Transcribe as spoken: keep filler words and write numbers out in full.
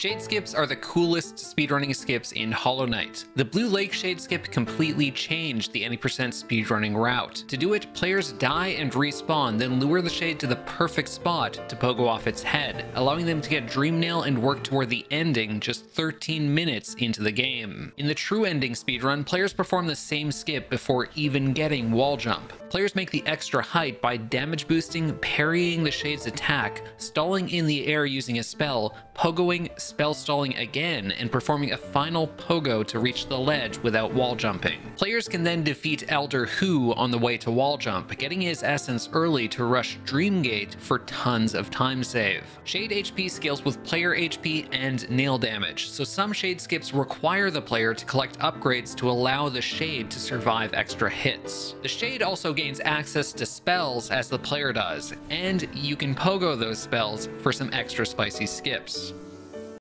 Shade skips are the coolest speedrunning skips in Hollow Knight. The Blue Lake Shade Skip completely changed the Any percent speedrunning route. To do it, players die and respawn, then lure the shade to the perfect spot to pogo off its head, allowing them to get Dream Nail and work toward the ending just thirteen minutes into the game. In the true ending speedrun, players perform the same skip before even getting wall jump. Players make the extra height by damage boosting, parrying the shade's attack, stalling in the air using a spell, pogoing, spell stalling again, and performing a final pogo to reach the ledge without wall jumping. Players can then defeat Elder Hu on the way to wall jump, getting his essence early to rush Dreamgate for tons of time save. Shade H P scales with player H P and nail damage, so some shade skips require the player to collect upgrades to allow the shade to survive extra hits. The shade also gains access to spells as the player does, and you can pogo those spells for some extra spicy skips.